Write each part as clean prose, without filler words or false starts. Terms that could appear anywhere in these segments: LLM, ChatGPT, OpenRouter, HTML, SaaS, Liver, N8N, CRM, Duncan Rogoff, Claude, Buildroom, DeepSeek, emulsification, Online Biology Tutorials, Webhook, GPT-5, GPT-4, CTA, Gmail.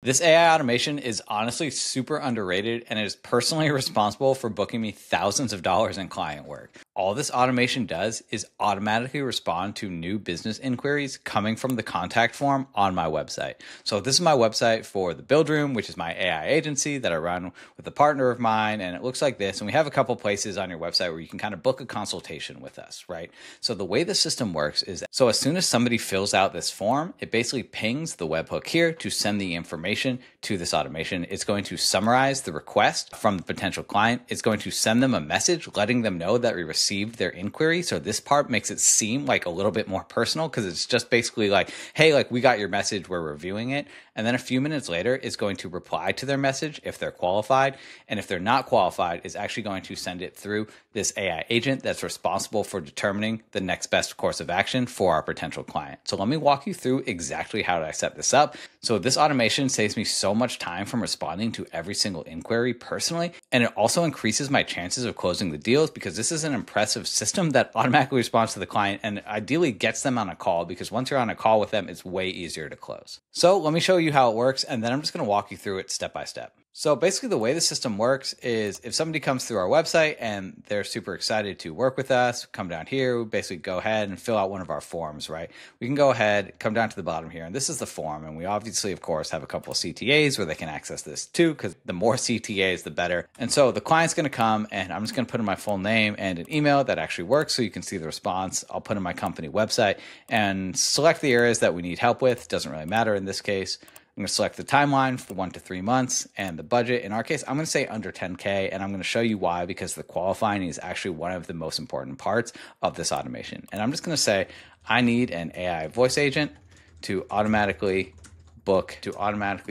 This AI automation is honestly super underrated and is personally responsible for booking me thousands of dollars in client work. All this automation does is automatically respond to new business inquiries coming from the contact form on my website. So this is my website for the Buildroom, which is my AI agency that I run with a partner of mine. And it looks like this. And we have a couple places on your website where you can kind of book a consultation with us, right? So the way the system works is that, so as soon as somebody fills out this form, it basically pings the webhook here to send the information to this automation. It's going to summarize the request from the potential client. It's going to send them a message letting them know that we received their inquiry. So this part makes it seem like a little bit more personal because it's just basically like, hey, like we got your message, we're reviewing it. And then a few minutes later, it's going to reply to their message if they're qualified. And if they're not qualified, it's actually going to send it through this AI agent that's responsible for determining the next best course of action for our potential client. So let me walk you through exactly how I set this up. So this automation saves me so much time from responding to every single inquiry personally. And it also increases my chances of closing the deals because this is an impressive system that automatically responds to the client and ideally gets them on a call, because once you're on a call with them, it's way easier to close. So let me show you how it works, and then I'm just going to walk you through it step by step. So basically the way the system works is if somebody comes through our website and they're super excited to work with us, come down here, we basically go ahead and fill out one of our forms, right? We can go ahead, come down to the bottom here, and this is the form. And we obviously, of course, have a couple of CTAs where they can access this too, because the more CTAs, the better. And so the client's going to come and I'm just going to put in my full name and an email that actually works so you can see the response. I'll put in my company website and select the areas that we need help with. Doesn't really matter in this case. I'm going to select the timeline for 1 to 3 months and the budget. In our case, I'm going to say under 10K, and I'm going to show you why, because the qualifying is actually one of the most important parts of this automation. And I'm just going to say, I need an AI voice agent to automatically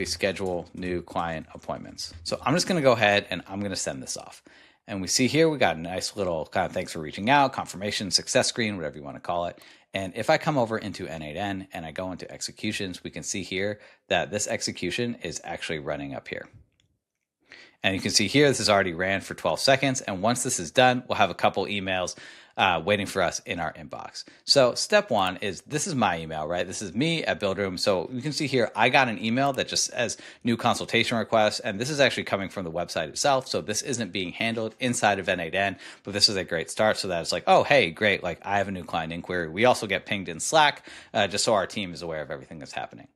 schedule new client appointments. So I'm just going to go ahead and I'm going to send this off. And we see here, we got a nice little kind of thanks for reaching out, confirmation, success screen, whatever you want to call it. And if I come over into N8N and I go into executions, we can see here that this execution is actually running up here. And you can see here, this is already ran for 12 seconds. And once this is done, we'll have a couple emails waiting for us in our inbox. So step one is, this is my email, right? This is me at Buildroom. So you can see here, I got an email that just says new consultation request. And this is actually coming from the website itself. So this isn't being handled inside of N8N, but this is a great start so that it's like, oh, hey, great. Like I have a new client inquiry. We also get pinged in Slack just so our team is aware of everything that's happening.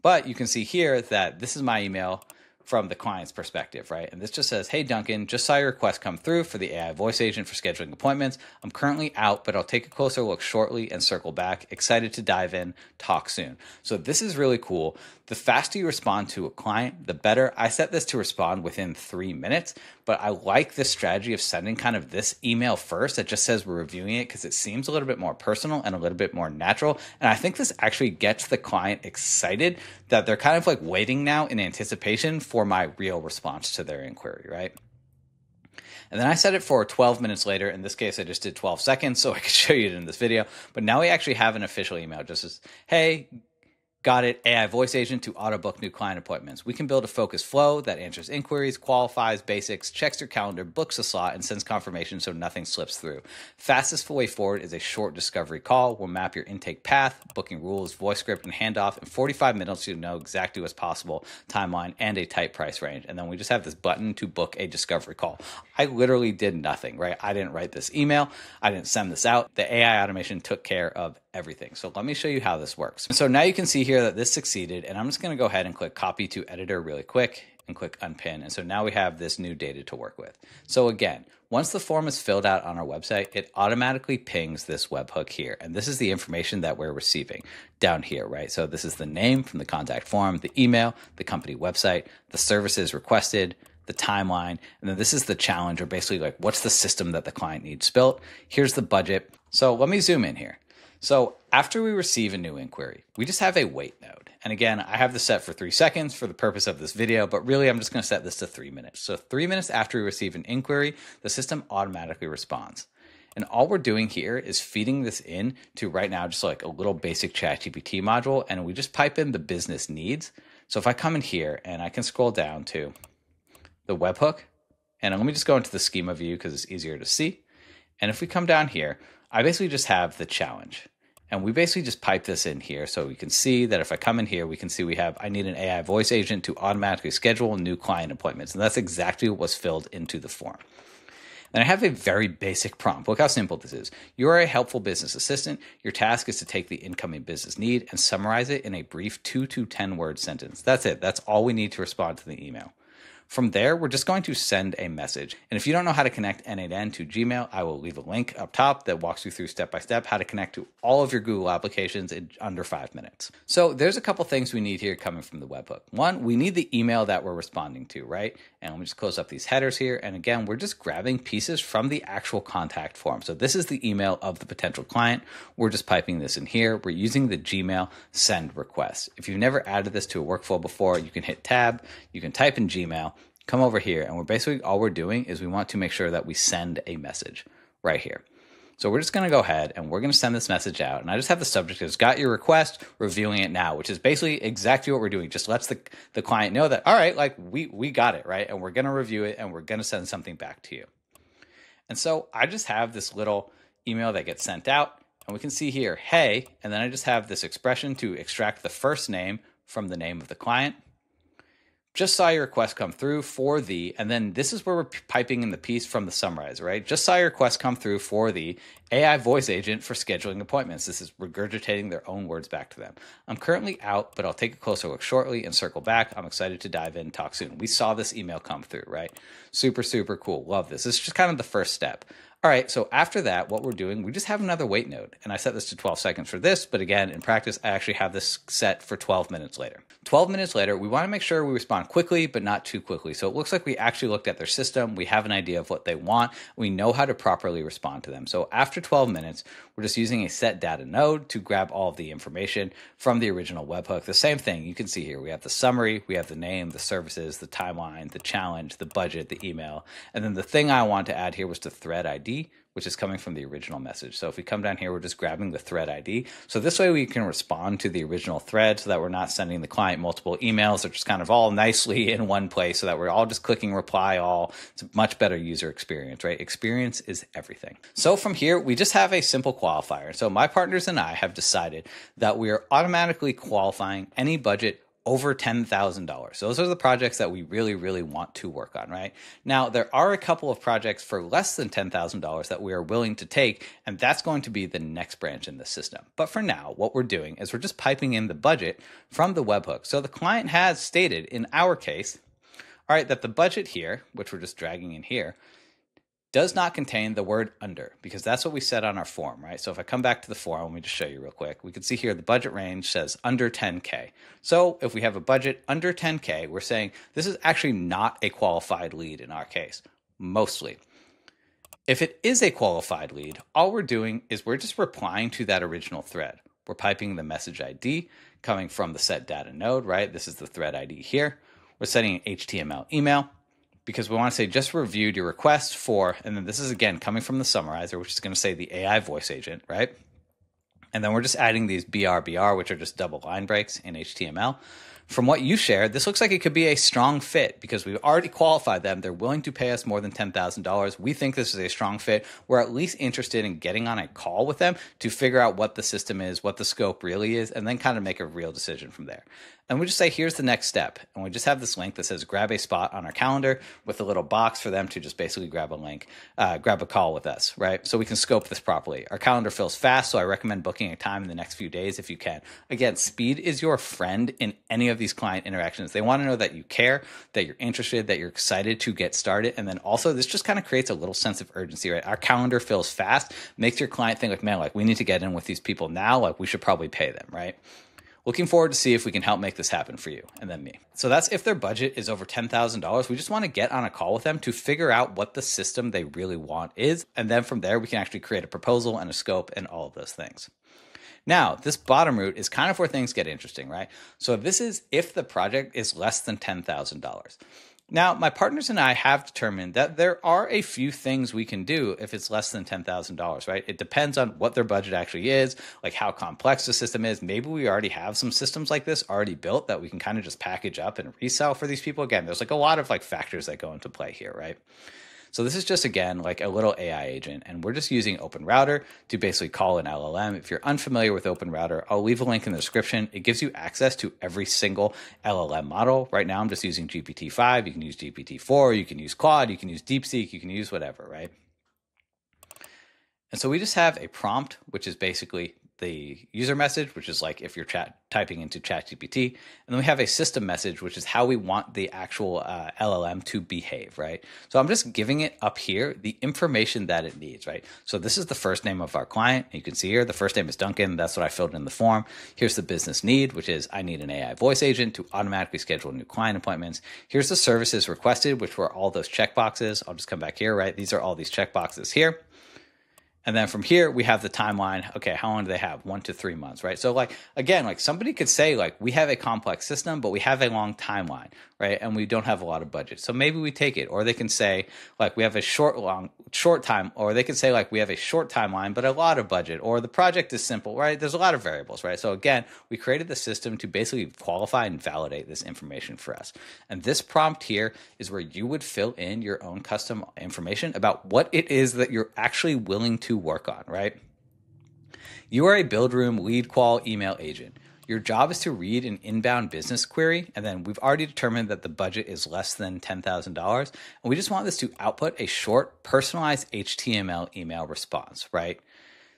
But you can see here that this is my email from the client's perspective, right? And this just says, hey, Duncan, just saw your request come through for the AI voice agent for scheduling appointments. I'm currently out, but I'll take a closer look shortly and circle back. Excited to dive in, talk soon. So this is really cool. The faster you respond to a client, the better. I set this to respond within 3 minutes, but I like this strategy of sending kind of this email first that just says we're reviewing it, because it seems a little bit more personal and a little bit more natural. And I think this actually gets the client excited that they're kind of like waiting now in anticipation for my real response to their inquiry, right? And then I set it for 12 minutes later. In this case, I just did 12 seconds so I could show you it in this video. But now we actually have an official email just as, hey, got it, AI voice agent to auto book new client appointments. We can build a focused flow that answers inquiries, qualifies basics, checks your calendar, books a slot, and sends confirmation so nothing slips through. Fastest way forward is a short discovery call. We'll map your intake path, booking rules, voice script, and handoff in 45 minutes so you know exactly what's possible, timeline, and a tight price range. And then we just have this button to book a discovery call. I literally did nothing, right? I didn't write this email. I didn't send this out. The AI automation took care of everything. So let me show you how this works. So now you can see here that this succeeded, and I'm just going to go ahead and click copy to editor really quick and click unpin. And so now we have this new data to work with. So again, once the form is filled out on our website, it automatically pings this webhook here. And this is the information that we're receiving down here, right? So this is the name from the contact form, the email, the company website, the services requested, the timeline, and then this is the challenge, or basically like what's the system that the client needs built. Here's the budget. So let me zoom in here. So after we receive a new inquiry, we just have a wait node. And again, I have this set for 3 seconds for the purpose of this video, but really I'm just going to set this to 3 minutes. So 3 minutes after we receive an inquiry, the system automatically responds. And all we're doing here is feeding this in to right now, just like a little basic ChatGPT module. And we just pipe in the business needs. So if I come in here and I can scroll down to the webhook, and let me just go into the schema view because it's easier to see. And if we come down here, I basically just have the challenge. And we basically just pipe this in here. So we can see that if I come in here, we can see we have, I need an AI voice agent to automatically schedule new client appointments. And that's exactly what was filled into the form. And I have a very basic prompt. Look how simple this is. You are a helpful business assistant. Your task is to take the incoming business need and summarize it in a brief 2 to 10-word sentence. That's it. That's all we need to respond to the email. From there, we're just going to send a message. And if you don't know how to connect N8N to Gmail, I will leave a link up top that walks you through step-by-step how to connect to all of your Google applications in under 5 minutes. So there's a couple things we need here coming from the webhook. One, we need the email that we're responding to, right? And let me just close up these headers here. And again, we're just grabbing pieces from the actual contact form. So this is the email of the potential client. We're just piping this in here. We're using the Gmail send request. If you've never added this to a workflow before, you can hit tab, you can type in Gmail, come over here, and we're basically, all we're doing is we want to make sure that we send a message right here. So we're just going to go ahead and we're going to send this message out. And I just have the subject has got your request, reviewing it now, which is basically exactly what we're doing. Just lets the client know that, all right, like we got it, right? And we're going to review it and we're going to send something back to you. And so I just have this little email that gets sent out and we can see here, hey, and then I just have this expression to extract the first name from the name of the client. Just saw your request come through for the, and then this is where we're piping in the piece from the summarizer, right? Just saw your request come through for the AI voice agent for scheduling appointments. This is regurgitating their own words back to them. I'm currently out, but I'll take a closer look shortly and circle back. I'm excited to dive in, talk soon. We saw this email come through, right? Super, super cool. Love this. This is just kind of the first step. All right, so after that, what we're doing, we just have another wait node. And I set this to 12 seconds for this, but again, in practice, I actually have this set for 12 minutes later. 12 minutes later, we wanna make sure we respond quickly, but not too quickly. So it looks like we actually looked at their system. We have an idea of what they want. We know how to properly respond to them. So after 12 minutes, we're just using a set data node to grab all of the information from the original webhook. The same thing you can see here. We have the summary, we have the name, the services, the timeline, the challenge, the budget, the email. And then the thing I want to add here was the thread ID, which is coming from the original message. So if we come down here, we're just grabbing the thread ID. So this way we can respond to the original thread so that we're not sending the client multiple emails. They're just kind of all nicely in one place so that we're all just clicking reply all. It's a much better user experience, right? Experience is everything. So from here, we just have a simple qualifier. So my partners and I have decided that we are automatically qualifying any budget over $10,000. So those are the projects that we really, really want to work on, right? Now, there are a couple of projects for less than $10,000 that we are willing to take, and that's going to be the next branch in the system. But for now, what we're doing is we're just piping in the budget from the webhook. So the client has stated in our case, all right, that the budget here, which we're just dragging in here, does not contain the word under, because that's what we said on our form, right? So if I come back to the form, let me just show you real quick. We can see here the budget range says under 10K. So if we have a budget under 10K, we're saying this is actually not a qualified lead in our case, mostly. If it is a qualified lead, all we're doing is we're just replying to that original thread. We're piping the message ID coming from the set data node, right? This is the thread ID here. We're sending an HTML email, because we want to say just reviewed your request for, and then this is again coming from the summarizer, which is going to say the AI voice agent, right? And then we're just adding these BRBR, which are just double line breaks in HTML. From what you shared, this looks like it could be a strong fit because we've already qualified them. They're willing to pay us more than $10,000. We think this is a strong fit. We're at least interested in getting on a call with them to figure out what the system is, what the scope really is, and then kind of make a real decision from there. And we just say, here's the next step. And we just have this link that says grab a spot on our calendar with a little box for them to just basically grab a link, grab a call with us, right? So we can scope this properly. Our calendar fills fast, so I recommend booking a time in the next few days if you can. Again, speed is your friend in any of these client interactions. They want to know that you care, that you're interested, that you're excited to get started. And then also this just kind of creates a little sense of urgency, right? Our calendar fills fast, makes your client think like, man, like we need to get in with these people now, like we should probably pay them, right? Looking forward to see if we can help make this happen for you and then me. So that's if their budget is over $10,000. We just want to get on a call with them to figure out what the system they really want is. And then from there, we can actually create a proposal and a scope and all of those things. Now, this bottom route is kind of where things get interesting, right? So this is if the project is less than $10,000. Now, my partners and I have determined that there are a few things we can do if it's less than $10,000, right? It depends on what their budget actually is, like how complex the system is. Maybe we already have some systems like this already built that we can kind of just package up and resell for these people. Again, there's like a lot of like factors that go into play here, right? So this is just, again, like a little AI agent, and we're just using OpenRouter to basically call an LLM. If you're unfamiliar with OpenRouter, I'll leave a link in the description. It gives you access to every single LLM model. Right now, I'm just using GPT-5. You can use GPT-4. You can use Claude. You can use DeepSeek. You can use whatever, right? And so we just have a prompt, which is basically the user message, which is like if you're typing into ChatGPT, and then we have a system message, which is how we want the actual LLM to behave, right? So I'm just giving it up here the information that it needs, right? So this is the first name of our client. You can see here, the first name is Duncan. That's what I filled in the form. Here's the business need, which is I need an AI voice agent to automatically schedule new client appointments. Here's the services requested, which were all those checkboxes. I'll just come back here, right? These are all these checkboxes here. And then from here, we have the timeline. Okay, how long do they have? 1 to 3 months, right? So like, again, like somebody could say like, we have a complex system, but we have a long timeline, right? And we don't have a lot of budget. So maybe we take it. Or they can say like, we have a short time, or they can say like, we have a short timeline, but a lot of budget, or the project is simple, right? There's a lot of variables, right? So again, we created the system to basically qualify and validate this information for us. And this prompt here is where you would fill in your own custom information about what it is that you're actually willing to work on, right? You are a Buildroom lead qual email agent. Your job is to read an inbound business query, and then we've already determined that the budget is less than $10,000, and we just want this to output a short personalized HTML email response, right?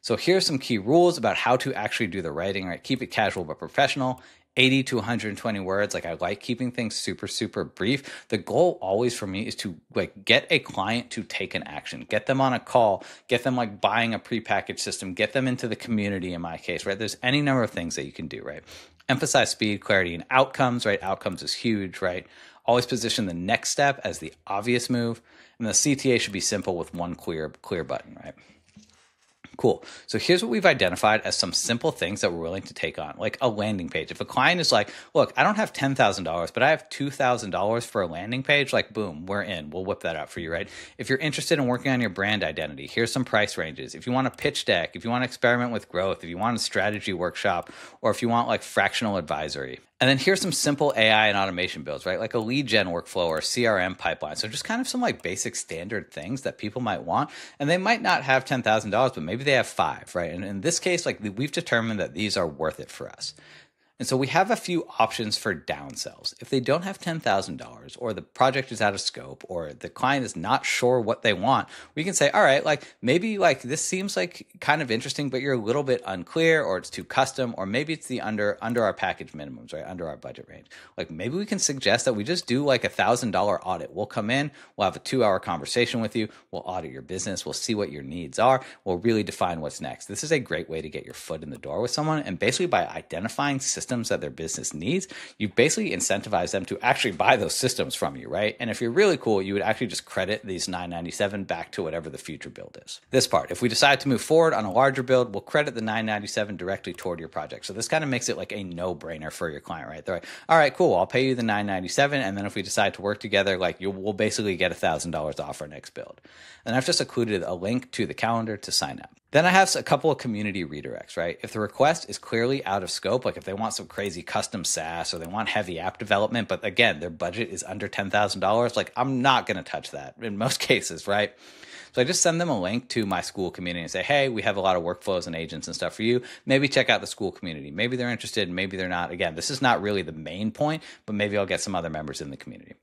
So here's some key rules about how to actually do the writing, right? Keep it casual but professional. 80 to 120 words. Like I like keeping things super, super brief. The goal always for me is to like get a client to take an action, get them on a call, get them like buying a prepackaged system, get them into the community in my case, right? There's any number of things that you can do, right? Emphasize speed, clarity, and outcomes, right? Outcomes is huge, right? Always position the next step as the obvious move. And the CTA should be simple with one clear button, right? Cool. So here's what we've identified as some simple things that we're willing to take on, like a landing page. If a client is like, look, I don't have $10,000, but I have $2,000 for a landing page, like boom, we're in. We'll whip that out for you, right? If you're interested in working on your brand identity, here's some price ranges. If you want a pitch deck, if you want to experiment with growth, if you want a strategy workshop, or if you want like fractional advisory. And then here's some simple AI and automation builds, right? Like a lead gen workflow or CRM pipeline. So just kind of some like basic standard things that people might want. And they might not have $10,000, but maybe they have $5,000, right? And in this case, like we've determined that these are worth it for us. And so we have a few options for downsells. If they don't have $10,000 or the project is out of scope or the client is not sure what they want, we can say, all right, like maybe like this seems like kind of interesting, but you're a little bit unclear or it's too custom, or maybe it's the under our package minimums, right? Under our budget range. Like maybe we can suggest that we just do like $1,000 audit. We'll come in, we'll have a 2-hour conversation with you. We'll audit your business. We'll see what your needs are. We'll really define what's next. This is a great way to get your foot in the door with someone. And basically by identifying systems that their business needs, you basically incentivize them to actually buy those systems from you, right? And if you're really cool, you would actually just credit these $997 back to whatever the future build is. This part, if we decide to move forward on a larger build, we'll credit the $997 directly toward your project. So this kind of makes it like a no-brainer for your client, right? They're like, all right, cool, I'll pay you the $997. And then if we decide to work together, like we'll basically get $1,000 off our next build. And I've just included a link to the calendar to sign up. Then I have a couple of community redirects, right? If the request is clearly out of scope, like if they want some crazy custom SaaS or they want heavy app development, but again, their budget is under $10,000, like I'm not going to touch that in most cases, right? So I just send them a link to my school community and say, hey, we have a lot of workflows and agents and stuff for you. Maybe check out the school community. Maybe they're interested, maybe they're not. Again, this is not really the main point, but maybe I'll get some other members in the community.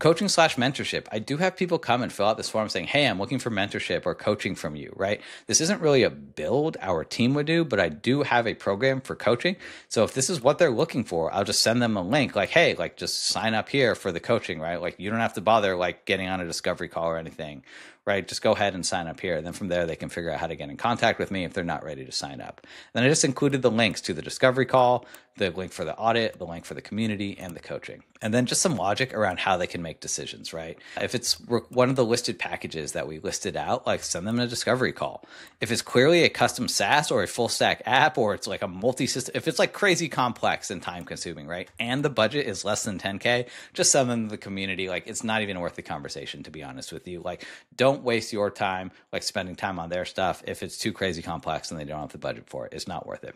Coaching/mentorship. I do have people come and fill out this form saying, hey, I'm looking for mentorship or coaching from you, right? This isn't really a build our team would do, but I do have a program for coaching. So if this is what they're looking for, I'll just send them a link like, hey, like just sign up here for the coaching, right? Like you don't have to bother like getting on a discovery call or anything, right? Just go ahead and sign up here. And then from there, they can figure out how to get in contact with me if they're not ready to sign up. Then I just included the links to the discovery call, the link for the audit, the link for the community, and the coaching. And then just some logic around how they can make decisions, right? If it's one of the listed packages that we listed out, like send them a discovery call. If it's clearly a custom SaaS or a full stack app, or it's like a multi-system, if it's like crazy complex and time consuming, right? And the budget is less than 10K, just send them to the community. Like it's not even worth the conversation, to be honest with you. Like don't waste your time, like spending time on their stuff. If it's too crazy complex and they don't have the budget for it, it's not worth it.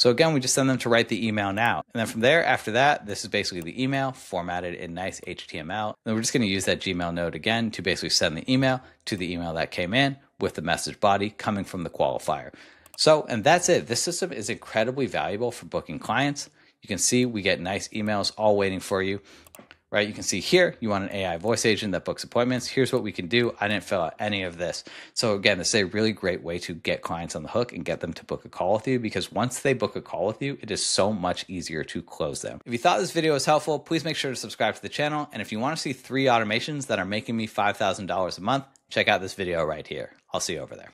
So again, we just send them to write the email now. And then from there, after that, this is basically the email formatted in nice HTML. Then we're just going to use that Gmail node again to basically send the email to the email that came in with the message body coming from the qualifier. So, and that's it. This system is incredibly valuable for booking clients. You can see we get nice emails all waiting for you, right? You can see here, you want an AI voice agent that books appointments. Here's what we can do. I didn't fill out any of this. So again, this is a really great way to get clients on the hook and get them to book a call with you, because once they book a call with you, it is so much easier to close them. If you thought this video was helpful, please make sure to subscribe to the channel. And if you want to see 3 automations that are making me $5,000 a month, check out this video right here. I'll see you over there.